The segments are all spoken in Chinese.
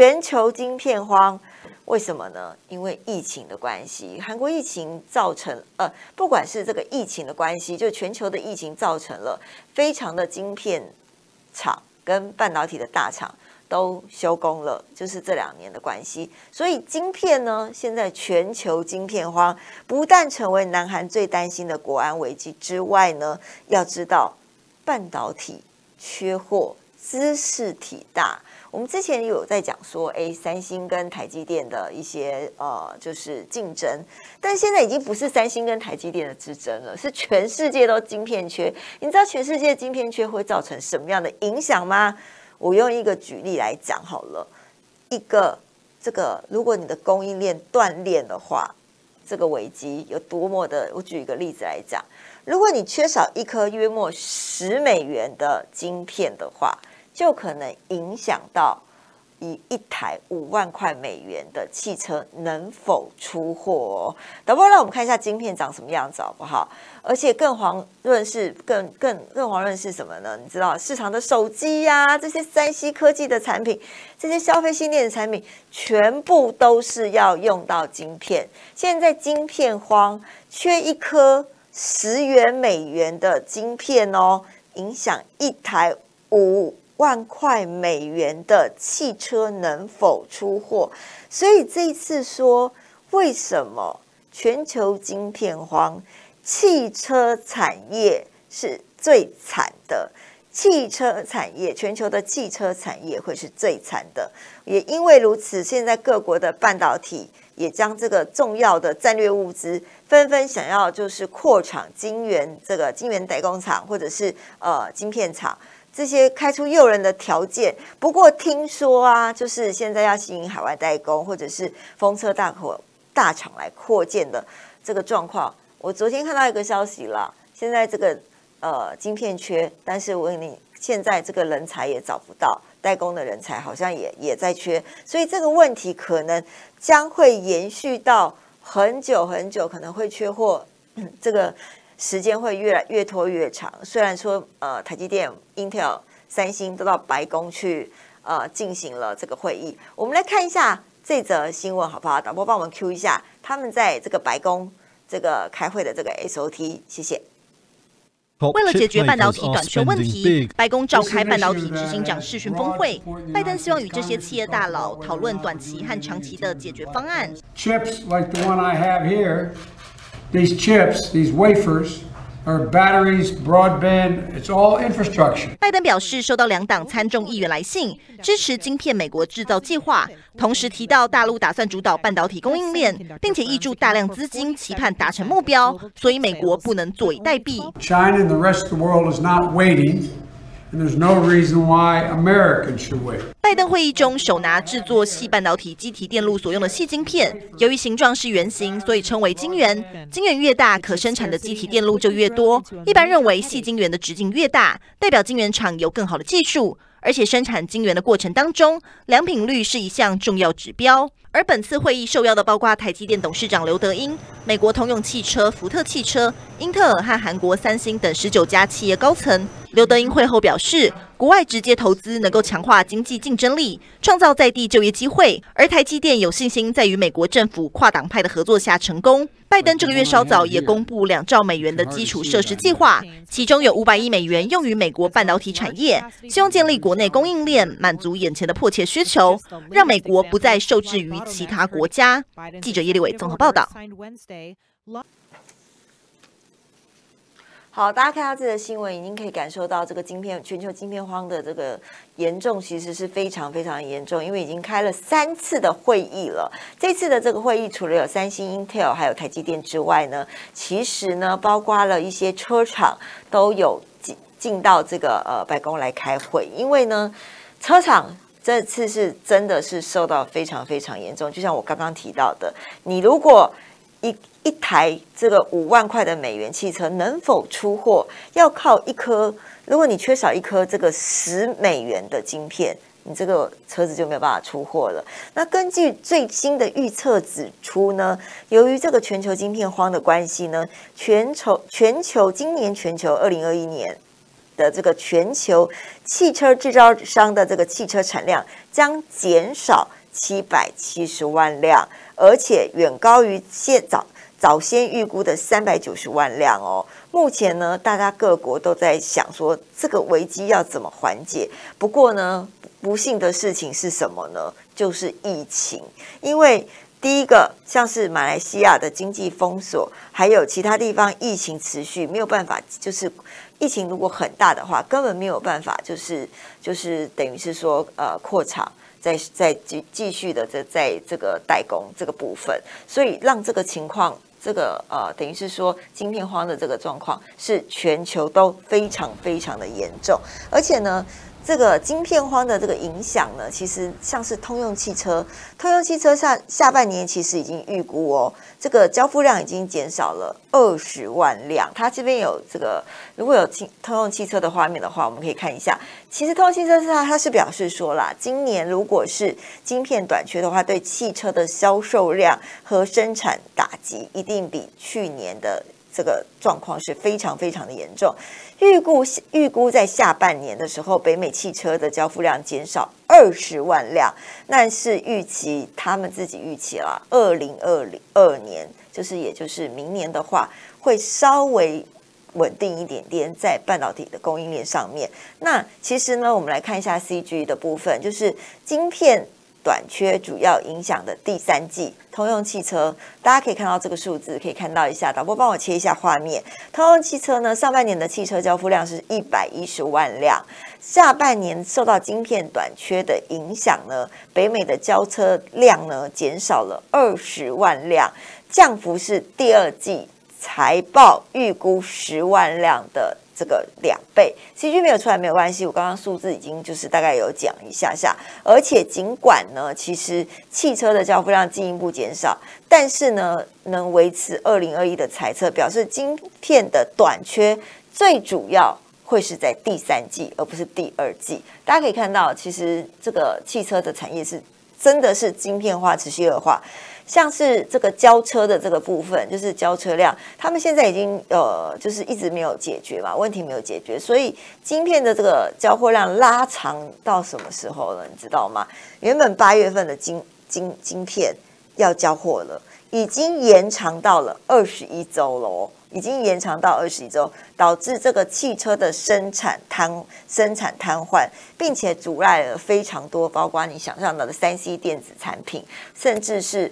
全球晶片荒，为什么呢？因为疫情的关系，韩国疫情造成不管是这个疫情的关系，就全球的疫情造成了非常的晶片厂跟半导体的大厂都休工了，就是这2年的关系。所以晶片呢，现在全球晶片荒不但成为南韩最担心的国安危机之外呢，要知道半导体缺货，知识体大。我们之前有在讲说，三星跟台积电的一些就是竞争，但现在已经不是三星跟台积电的之争了，是全世界都晶片缺。你知道全世界晶片缺会造成什么样的影响吗？我用一个举例来讲好了，如果你的供应链断裂的话，这个危机有多么的，我举一个例子来讲，如果你缺少一颗约莫$10的晶片的话，就可能影响到以1台$50,000的汽车能否出货哦。导播让我们看一下晶片长什么样子好不好？而且更遑论是什么呢？你知道市场的手机呀，这些3C 科技的产品，这些消费系列的产品，全部都是要用到晶片。现在晶片荒，缺一颗$10的晶片哦，影响1台$50,000的汽车能否出货？所以这一次说，为什么全球晶片荒，汽车产业是最惨的？汽车产业，全球的汽车产业会是最惨的。也因为如此，现在各国的半导体也将这个重要的战略物资纷纷想要就是扩厂晶圆代工厂，或者是晶片厂。这些开出诱人的条件，不过听说啊，就是现在要吸引海外代工或者是风车大厂来扩建的这个状况，我昨天看到一个消息啦，现在这个晶片缺，但是我问你，现在这个人才也找不到，代工的人才好像也在缺，所以这个问题可能将会延续到很久很久，可能会缺货，这个时间会越来越拖越长。虽然说台积电、Intel、三星都到白宫去进行了这个会议。我们来看一下这则新闻好不好？导播帮我们 Q 一下他们在这个白宫这个开会的这个 SOT， 谢谢。为了解决半导体短缺问题，白宫召开半导体执行长视讯峰会，拜登希望与这些企业大佬讨论短期和长期的解决方案。Chips like the one I have here. These chips, these wafers, are batteries, broadband. It's all infrastructure. 拜登表示，收到2党参众议员来信，支持晶片美国制造计划，同时提到大陆打算主导半导体供应链，并且挹注大量资金，期盼达成目标。所以美国不能坐以待毙。China and the rest of the world is not waiting, and there's no reason why Americans should wait. 拜登会议中手拿制作细半导体基体电路所用的细晶片，由于形状是圆形，所以称为晶圆。晶圆越大，可生产的基体电路就越多。一般认为，细晶圆的直径越大，代表晶圆厂有更好的技术。而且生产晶圆的过程当中，良品率是一项重要指标。而本次会议受邀的包括台积电董事长刘德英、美国通用汽车、福特汽车、英特尔和韩国三星等19家企业高层。刘德英会后表示，国外直接投资能够强化经济竞争力，创造在地就业机会，而台积电有信心在与美国政府跨党派的合作下成功。拜登这个月稍早也公布$2兆美元的基础设施计划，其中有$510million用于美国半导体产业，希望建立国内供应链，满足眼前的迫切需求，让美国不再受制于其他国家。记者叶立伟综合报道。好，大家看到这个新闻，已经可以感受到这个全球晶片荒的这个严重，其实是非常非常严重，因为已经开了3次的会议了。这次的这个会议，除了有三星、Intel 还有台积电之外呢，其实呢，包括了一些车厂都有进到这个白宫来开会，因为呢，车厂这次是真的是受到非常非常严重，就像我刚刚提到的，你如果一台这个$50,000的美元汽车能否出货，要靠一颗。如果你缺少一颗这个$10的晶片，你这个车子就没有办法出货了。那根据最新的预测指出呢，由于这个全球晶片荒的关系呢，全球今年2021年的这个全球汽车制造商的这个汽车产量将减少770万辆，而且远高于早先预估的390万辆哦。目前呢，大家各国都在想说这个危机要怎么缓解。不过呢，不幸的事情是什么呢？就是疫情，因为第一个，像是马来西亚的经济封锁，还有其他地方疫情持续，没有办法，就是疫情如果很大的话，根本没有办法，就是等于是说扩厂，再继续的在这个代工这个部分，所以让这个情况。这个等于是说晶片荒的这个状况是全球都非常非常的严重，而且呢，这个晶片荒的这个影响呢，其实像是通用汽车下半年其实已经预估哦，这个交付量已经减少了20万辆。它这边有这个，如果有通用汽车的画面的话，我们可以看一下。其实通用汽车它是表示说啦，今年如果是晶片短缺的话，对汽车的销售量和生产打击一定比去年的这个状况是非常非常的严重。预估在下半年的时候，北美汽车的交付量减少20万辆，那是他们自己预期啦，2022年也就是明年的话，会稍微稳定一点点在半导体的供应链上面。那其实呢，我们来看一下 CG 的部分，就是晶片短缺主要影响的第三季，通用汽车，大家可以看到这个数字，可以看到一下，导播帮我切一下画面。通用汽车呢，上半年的汽车交付量是110万辆，下半年受到晶片短缺的影响呢，北美的交车量呢减少了20万辆，降幅是第二季财报预估10万辆的这个2倍。 CG 没有出来没有关系，我刚刚数字已经就是大概有讲一下下。而且尽管呢，其实汽车的交付量进一步减少，但是呢，能维持2021的财测，表示晶片的短缺最主要会是在第三季，而不是第二季。大家可以看到，其实这个汽车的产业是真的是晶片化持续恶化。像是这个交车的这个部分，就是交车辆，他们现在已经就是一直没有解决嘛，问题没有解决，所以晶片的这个交货量拉长到什么时候了？你知道吗？原本8月份的晶片要交货了，已经延长到了21周了哦，已经延长到21周，导致这个汽车的生产瘫痪，并且阻碍了非常多，包括你想象到的 3C 电子产品，甚至是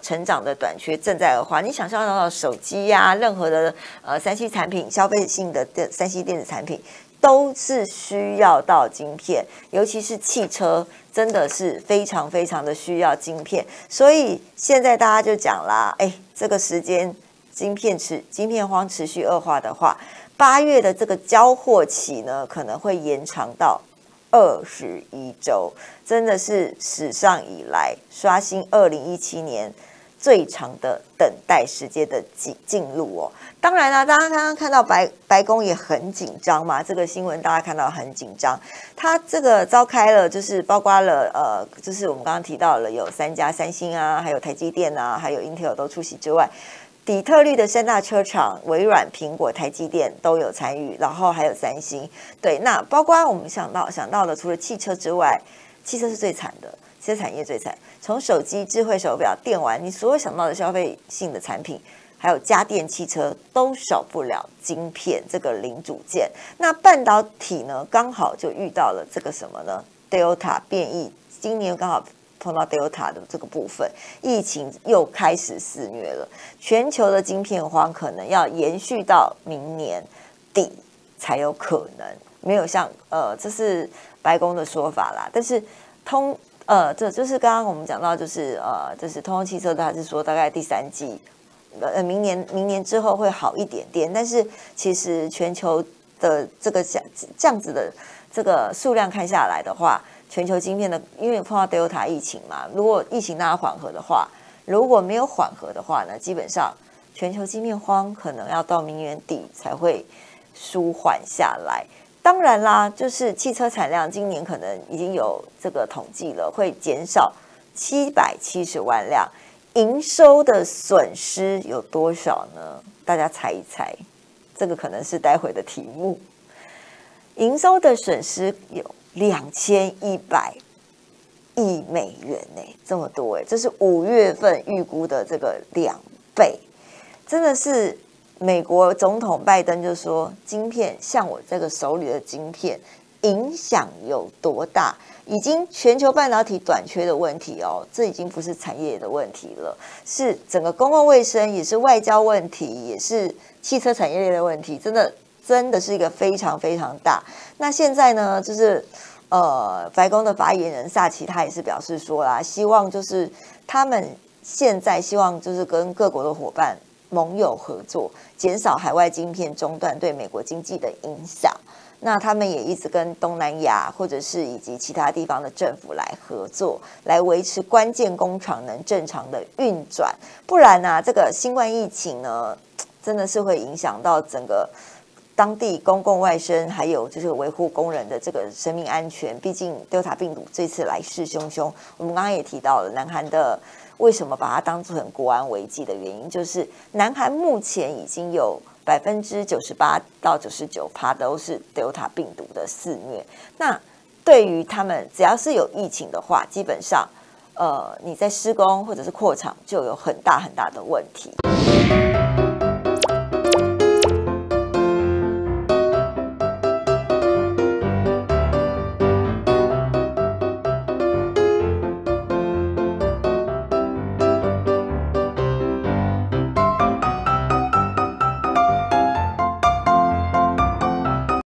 成长的短缺正在恶化。你想象到的手机啊，任何的3C 产品，消费性的 3C 电子产品，都是需要到晶片，尤其是汽车，真的是非常非常的需要晶片。所以现在大家就讲啦，哎，这个时间晶片荒持续恶化的话，8月的这个交货期呢，可能会延长到21周，真的是史上以来刷新2017年最长的等待时间的进入哦。当然啦，大家刚刚看到白宫也很紧张嘛，这个新闻大家看到很紧张。他这个召开了，就是包括了就是我们刚刚提到了有3家，三星啊，还有台积电啊，还有 Intel 都出席之外。底特律的3大车厂，微软、苹果、台积电都有参与，然后还有三星。对，那包括我们想到的，除了汽车之外，汽车是最惨的，汽车产业最惨。从手机、智慧手表、电玩，你所有想到的消费性的产品，还有家电、汽车，都少不了晶片这个零组件。那半导体呢，刚好就遇到了这个什么呢 ？Delta 变异，今年刚好碰到 Delta 的这个部分，疫情又开始肆虐了。全球的晶片荒可能要延续到明年底才有可能，没有像这是白宫的说法啦。但是这就是刚刚我们讲到，就是通用汽车，它是说大概第三季，明年之后会好一点点。但是其实全球的这个这样子的这个数量看下来的话。全球晶片的，因为碰到 Delta 疫情嘛，如果疫情大缓和的话，如果没有缓和的话呢，基本上全球晶片荒可能要到明年底才会舒缓下来。当然啦，就是汽车产量今年可能已经有这个统计了，会减少770万辆，营收的损失有多少呢？大家猜一猜，这个可能是待会的题目。营收的损失有2100亿美元呢、这么多这是5月份预估的这个2倍，真的是美国总统拜登就说，晶片像我这个手里的晶片影响有多大？已经全球半导体短缺的问题哦，这已经不是产业的问题了，是整个公共卫生，也是外交问题，也是汽车产业链的问题，真的是一个非常非常大。那现在呢，就是白宫的发言人萨奇他也是表示说啦，希望就是他们现在希望就是跟各国的伙伴盟友合作，减少海外晶片中断对美国经济的影响。那他们也一直跟东南亚或者是以及其他地方的政府来合作，来维持关键工厂能正常的运转。不然啊，这个新冠疫情呢，真的是会影响到整个当地公共卫生，还有就是维护工人的这个生命安全。毕竟 Delta 病毒这次来势汹汹，我们刚刚也提到了南韩的为什么把它当成国安危机的原因，就是南韩目前已经有98%到99%都是 Delta 病毒的肆虐。那对于他们，只要是有疫情的话，基本上你在施工或者是扩厂就有很大很大的问题。